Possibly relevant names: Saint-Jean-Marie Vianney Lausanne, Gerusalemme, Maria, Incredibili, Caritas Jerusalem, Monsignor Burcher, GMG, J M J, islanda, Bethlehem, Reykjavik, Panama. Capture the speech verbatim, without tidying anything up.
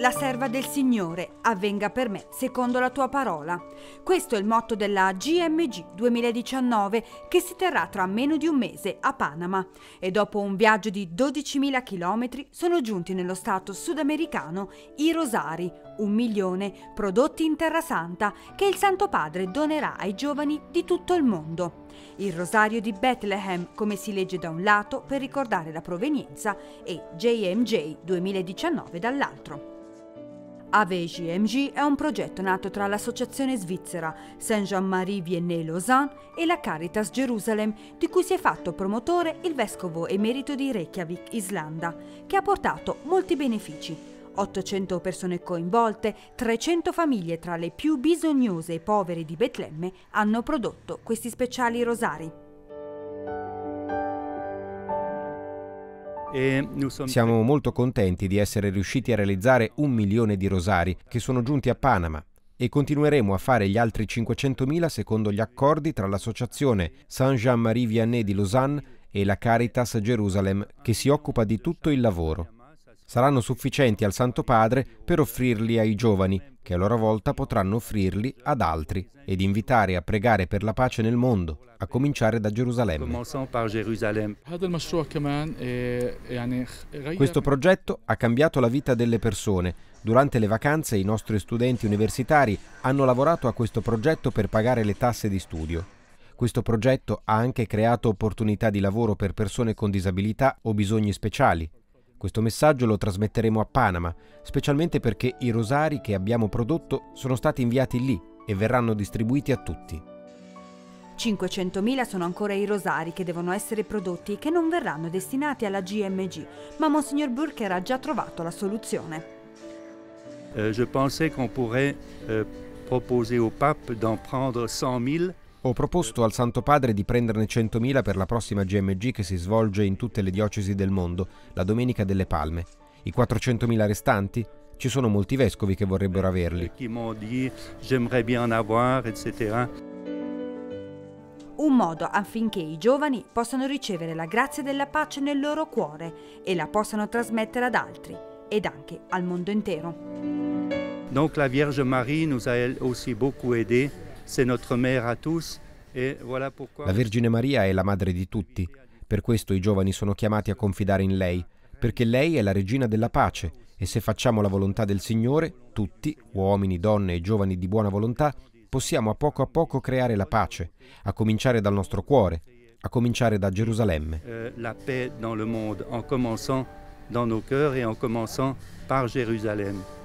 La serva del Signore, avvenga per me secondo la tua parola. Questo è il motto della G M G duemiladiciannove che si terrà tra meno di un mese a Panama e dopo un viaggio di dodicimila chilometri sono giunti nello stato sudamericano i rosari, un milione prodotti in Terra Santa che il Santo Padre donerà ai giovani di tutto il mondo. Il rosario di Bethlehem, come si legge da un lato per ricordare la provenienza e J M J duemiladiciannove dall'altro. Ave-G M G è un progetto nato tra l'associazione svizzera Saint-Jean-Marie Vianney Lausanne e la Caritas Jerusalem, di cui si è fatto promotore il vescovo emerito di Reykjavik, Islanda, che ha portato molti benefici. ottocento persone coinvolte, trecento famiglie tra le più bisognose e povere di Betlemme hanno prodotto questi speciali rosari. Siamo molto contenti di essere riusciti a realizzare un milione di rosari che sono giunti a Panama e continueremo a fare gli altri cinquecentomila secondo gli accordi tra l'associazione Saint-Jean-Marie Vianney di Lausanne e la Caritas Jerusalem, che si occupa di tutto il lavoro. Saranno sufficienti al Santo Padre per offrirli ai giovani, che a loro volta potranno offrirli ad altri ed invitare a pregare per la pace nel mondo, a cominciare da Gerusalemme. Questo progetto ha cambiato la vita delle persone. Durante le vacanze i nostri studenti universitari hanno lavorato a questo progetto per pagare le tasse di studio. Questo progetto ha anche creato opportunità di lavoro per persone con disabilità o bisogni speciali. Questo messaggio lo trasmetteremo a Panama, specialmente perché i rosari che abbiamo prodotto sono stati inviati lì e verranno distribuiti a tutti. cinquecentomila sono ancora i rosari che devono essere prodotti e che non verranno destinati alla G M G, ma Monsignor Burcher ha già trovato la soluzione. Eh, je pensais qu'on pourrait eh, proposer au pape d'en prendre cent mille. Ho proposto al Santo Padre di prenderne centomila per la prossima G M G che si svolge in tutte le diocesi del mondo, la Domenica delle Palme. I quattrocentomila restanti? Ci sono molti vescovi che vorrebbero averli. Un modo affinché i giovani possano ricevere la grazia della pace nel loro cuore e la possano trasmettere ad altri ed anche al mondo intero. Donc la Vierge Marie nous a elle aussi beaucoup aidé. La Vergine Maria è la madre di tutti, per questo i giovani sono chiamati a confidare in lei, perché lei è la regina della pace e se facciamo la volontà del Signore, tutti, uomini, donne e giovani di buona volontà, possiamo a poco a poco creare la pace, a cominciare dal nostro cuore, a cominciare da Gerusalemme. La pace nel mondo, in cominciando dai nostri cuori e in cominciando da Gerusalemme.